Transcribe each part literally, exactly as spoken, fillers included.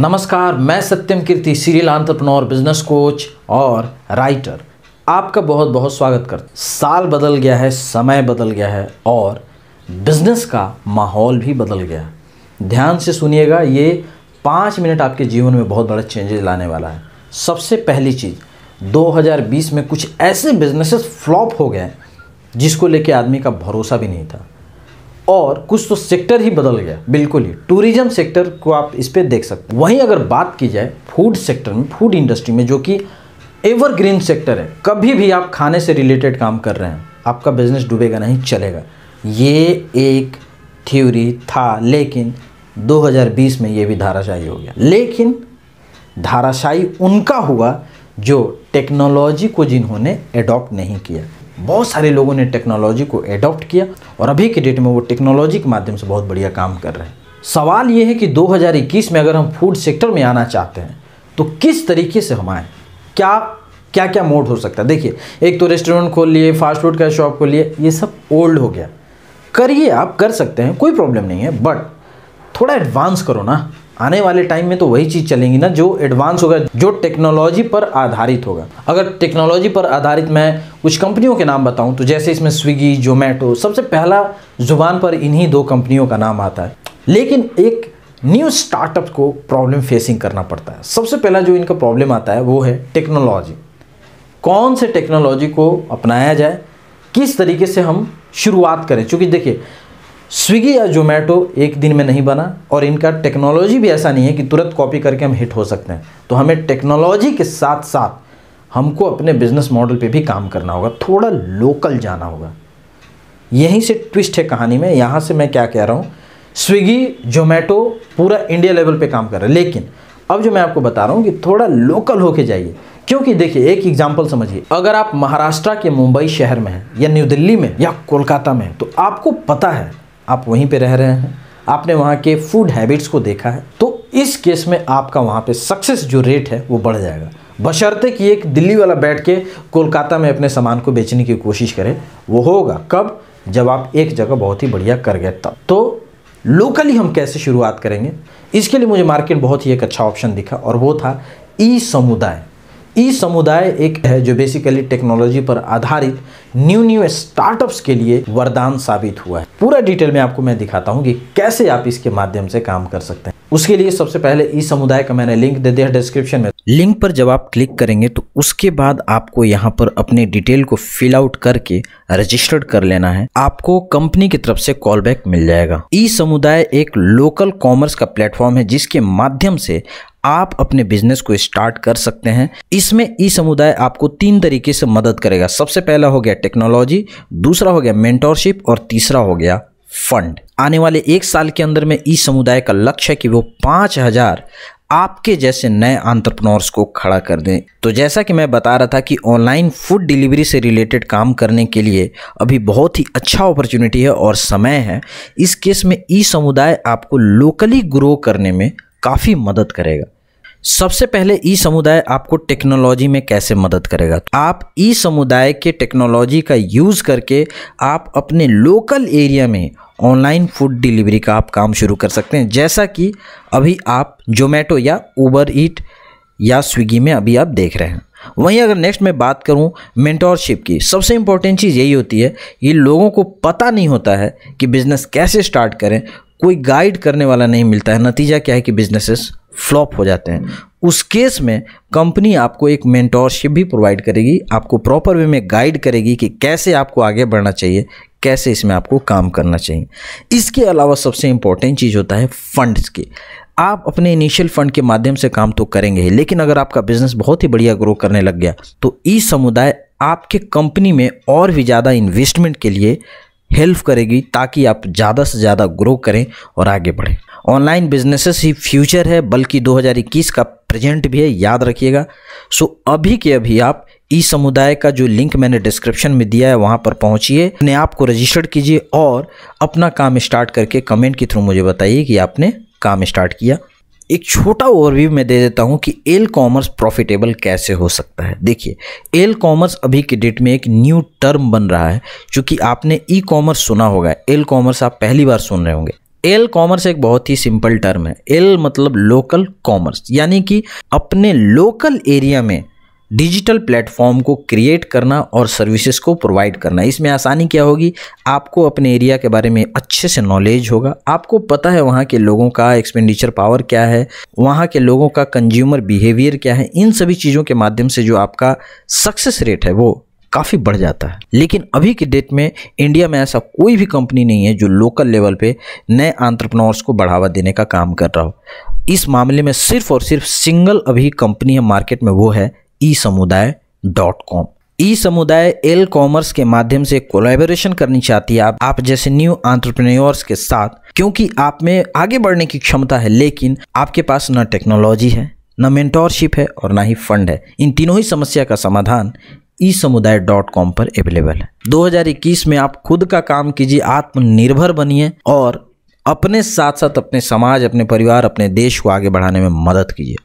नमस्कार, मैं Satyam Kirti, serial entrepreneur, business coach और राइटर। आपका बहुत बहुत स्वागत करता हूँ। साल बदल गया है, समय बदल गया है और बिजनेस का माहौल भी बदल गया है। ध्यान से सुनिएगा, ये पाँच मिनट आपके जीवन में बहुत बड़ा चेंजेस लाने वाला है। सबसे पहली चीज़, दो हज़ार बीस में कुछ ऐसे बिजनेसेस फ्लॉप हो गए जिसको लेके आदमी का भरोसा भी नहीं था, और कुछ तो सेक्टर ही बदल गया बिल्कुल ही। टूरिज्म सेक्टर को आप इस पर देख सकते हैं। वहीं अगर बात की जाए फूड सेक्टर में, फूड इंडस्ट्री में, जो कि एवरग्रीन सेक्टर है, कभी भी आप खाने से रिलेटेड काम कर रहे हैं, आपका बिजनेस डूबेगा नहीं, चलेगा। ये एक थ्योरी था, लेकिन दो हज़ार बीस में ये भी धाराशायी हो गया। लेकिन धाराशायी उनका हुआ जो टेक्नोलॉजी को जिन्होंने एडॉप्ट नहीं किया। बहुत सारे लोगों ने टेक्नोलॉजी को एडॉप्ट किया और अभी के डेट में वो टेक्नोलॉजी के माध्यम से बहुत बढ़िया काम कर रहे हैं। सवाल ये है कि दो हज़ार इक्कीस में अगर हम फूड सेक्टर में आना चाहते हैं तो किस तरीके से हम आएँ, क्या क्या क्या मोड हो सकता है। देखिए, एक तो रेस्टोरेंट खोल लिए, फास्ट फूड का शॉप खोल लिए, ये सब ओल्ड हो गया। करिए, आप कर सकते हैं, कोई प्रॉब्लम नहीं है, बट थोड़ा एडवांस करो ना। आने वाले टाइम में तो वही चीज़ चलेंगी ना जो एडवांस होगा, जो टेक्नोलॉजी पर आधारित होगा। अगर टेक्नोलॉजी पर आधारित मैं कुछ कंपनियों के नाम बताऊं तो जैसे इसमें स्विगी, ज़ोमैटो, सबसे पहला जुबान पर इन्हीं दो कंपनियों का नाम आता है। लेकिन एक न्यू स्टार्टअप को प्रॉब्लम फेसिंग करना पड़ता है। सबसे पहला जो इनका प्रॉब्लम आता है वो है टेक्नोलॉजी। कौन से टेक्नोलॉजी को अपनाया जाए, किस तरीके से हम शुरुआत करें, क्योंकि देखिए स्विगी या ज़ोमैटो एक दिन में नहीं बना और इनका टेक्नोलॉजी भी ऐसा नहीं है कि तुरंत कॉपी करके हम हिट हो सकते हैं। तो हमें टेक्नोलॉजी के साथ साथ हमको अपने बिजनेस मॉडल पे भी काम करना होगा, थोड़ा लोकल जाना होगा। यहीं से ट्विस्ट है कहानी में। यहाँ से मैं क्या कह रहा हूँ, स्विगी, ज़ोमैटो पूरा इंडिया लेवल पर काम कर रहे हैं, लेकिन अब जो मैं आपको बता रहा हूँ कि थोड़ा लोकल होके जाइए। क्योंकि देखिए, एक एग्जाम्पल समझिए, अगर आप महाराष्ट्र के मुंबई शहर में हैं या न्यू दिल्ली में या कोलकाता में, तो आपको पता है आप वहीं पे रह रहे हैं, आपने वहाँ के फूड हैबिट्स को देखा है, तो इस केस में आपका वहाँ पे सक्सेस जो रेट है वो बढ़ जाएगा, बशर्ते कि एक दिल्ली वाला बैठ के कोलकाता में अपने सामान को बेचने की कोशिश करे। वो होगा कब, जब आप एक जगह बहुत ही बढ़िया कर गए तब। तो लोकली हम कैसे शुरुआत करेंगे, इसके लिए मुझे मार्केट बहुत ही एक अच्छा ऑप्शन दिखा और वो था ई समुदाय। ई समुदाय एक है जो बेसिकली टेक्नोलॉजी पर आधारित न्यू न्यू स्टार्टअप्स के लिए वरदान साबित हुआ है। पूरा डिटेल में आपको मैं दिखाता हूं कि कैसे आप इसके माध्यम से काम कर सकते हैं। उसके लिए सबसे पहले ई समुदाय का मैंने लिंक दे दिया डिस्क्रिप्शन में। लिंक पर जब आप क्लिक करेंगे तो उसके बाद आपको यहाँ पर अपने डिटेल को फिल आउट करके रजिस्टर्ड कर लेना है। आपको कंपनी की तरफ से कॉल बैक मिल जाएगा। ई समुदाय एक लोकल कॉमर्स का प्लेटफॉर्म है जिसके माध्यम से आप अपने बिजनेस को स्टार्ट कर सकते हैं। इसमें ई समुदाय आपको तीन तरीके से मदद करेगा। सबसे पहला हो गया टेक्नोलॉजी, दूसरा हो गया मेंटोरशिप और तीसरा हो गया फंड। आने वाले एक साल के अंदर में ई समुदाय का लक्ष्य है कि वो पाँच हजार आपके जैसे नए एंटरप्रेन्योर्स को खड़ा कर दें। तो जैसा कि मैं बता रहा था कि ऑनलाइन फूड डिलीवरी से रिलेटेड काम करने के लिए अभी बहुत ही अच्छा अपॉर्चुनिटी है और समय है। इस केस में ई समुदाय आपको लोकली ग्रो करने में काफ़ी मदद करेगा। सबसे पहले ई समुदाय आपको टेक्नोलॉजी में कैसे मदद करेगा, आप ई समुदाय के टेक्नोलॉजी का यूज़ करके आप अपने लोकल एरिया में ऑनलाइन फूड डिलीवरी का आप काम शुरू कर सकते हैं, जैसा कि अभी आप ज़ोमैटो या उबर ईट या स्विगी में अभी आप देख रहे हैं। वहीं अगर नेक्स्ट मैं बात करूं मेंटोरशिप की, सबसे इंपॉर्टेंट चीज़ यही होती है कि लोगों को पता नहीं होता है कि बिज़नेस कैसे स्टार्ट करें, कोई गाइड करने वाला नहीं मिलता है। नतीजा क्या है कि बिजनेसेस फ्लॉप हो जाते हैं। उस केस में कंपनी आपको एक मेंटोरशिप भी प्रोवाइड करेगी, आपको प्रॉपर वे में गाइड करेगी कि कैसे आपको आगे बढ़ना चाहिए, कैसे इसमें आपको काम करना चाहिए। इसके अलावा सबसे इम्पोर्टेंट चीज़ होता है फंड्स की। आप अपने इनिशियल फंड के माध्यम से काम तो करेंगे ही, लेकिन अगर आपका बिजनेस बहुत ही बढ़िया ग्रो करने लग गया तो ई समुदाय आपके कंपनी में और भी ज़्यादा इन्वेस्टमेंट के लिए हेल्प करेगी, ताकि आप ज़्यादा से ज़्यादा ग्रो करें और आगे बढ़ें। ऑनलाइन बिजनेसेस ही फ्यूचर है, बल्कि दो हज़ार इक्कीस का प्रेजेंट भी है, याद रखिएगा। सो अभी के अभी आप ई समुदाय का जो लिंक मैंने डिस्क्रिप्शन में दिया है वहाँ पर पहुँचिए, अपने आप को रजिस्टर कीजिए और अपना काम स्टार्ट करके कमेंट के थ्रू मुझे बताइए कि आपने काम स्टार्ट किया। एक छोटा ओवरव्यू मैं दे देता हूं कि एल कॉमर्स प्रॉफिटेबल कैसे हो सकता है। देखिए, एल कॉमर्स अभी के डेट में एक न्यू टर्म बन रहा है, क्योंकि आपने ई कॉमर्स सुना होगा, एल कॉमर्स आप पहली बार सुन रहे होंगे। एल कॉमर्स एक बहुत ही सिंपल टर्म है। एल मतलब लोकल कॉमर्स, यानी कि अपने लोकल एरिया में डिजिटल प्लेटफॉर्म को क्रिएट करना और सर्विसेज को प्रोवाइड करना। इसमें आसानी क्या होगी, आपको अपने एरिया के बारे में अच्छे से नॉलेज होगा, आपको पता है वहाँ के लोगों का एक्सपेंडिचर पावर क्या है, वहाँ के लोगों का कंज्यूमर बिहेवियर क्या है। इन सभी चीज़ों के माध्यम से जो आपका सक्सेस रेट है वो काफ़ी बढ़ जाता है। लेकिन अभी की डेट में इंडिया में ऐसा कोई भी कंपनी नहीं है जो लोकल लेवल पे नए एंटरप्रेन्योर्स को बढ़ावा देने का काम कर रहा हो। इस मामले में सिर्फ और सिर्फ सिंगल अभी कंपनी है मार्केट में, वो है ई समुदाय डॉट कॉम। ई समुदाय एल कॉमर्स के माध्यम से कोलैबोरेशन करनी चाहती है आप, आप जैसे न्यू एंटरप्रेन्योर्स के साथ, क्योंकि आप में आगे बढ़ने की क्षमता है लेकिन आपके पास न टेक्नोलॉजी है, न मेंटोरशिप है और ना ही फंड है। इन तीनों ही समस्या का समाधान ई समुदाय डॉट कॉम पर अवेलेबल है। दो हज़ार इक्कीस में आप खुद का काम कीजिए, आत्मनिर्भर बनिए और अपने साथ साथ अपने समाज, अपने परिवार, अपने देश को आगे बढ़ाने में मदद कीजिए।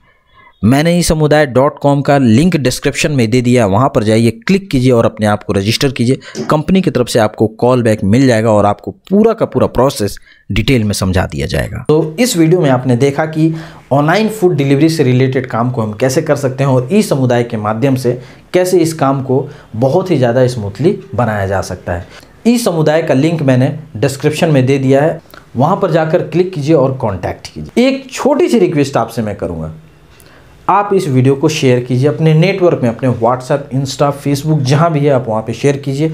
मैंने ई समुदाय डॉट कॉम का लिंक डिस्क्रिप्शन में दे दिया, वहाँ पर जाइए, क्लिक कीजिए और अपने आप को रजिस्टर कीजिए। कंपनी की तरफ से आपको कॉल बैक मिल जाएगा और आपको पूरा का पूरा प्रोसेस डिटेल में समझा दिया जाएगा। तो इस वीडियो में आपने देखा कि ऑनलाइन फूड डिलीवरी से रिलेटेड काम को हम कैसे कर सकते हैं और ई समुदाय के माध्यम से कैसे इस काम को बहुत ही ज़्यादा स्मूथली बनाया जा सकता है। ई समुदाय का लिंक मैंने डिस्क्रिप्शन में दे दिया है, वहाँ पर जाकर क्लिक कीजिए और कॉन्टैक्ट कीजिए। एक छोटी सी रिक्वेस्ट आपसे मैं करूँगा, आप इस वीडियो को शेयर कीजिए अपने नेटवर्क में, अपने व्हाट्सएप, इंस्टा, फेसबुक, जहाँ भी है आप वहाँ पे शेयर कीजिए।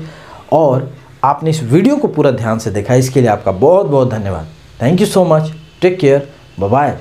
और आपने इस वीडियो को पूरा ध्यान से देखा, इसके लिए आपका बहुत बहुत धन्यवाद। Thank you so much, take care, bye bye.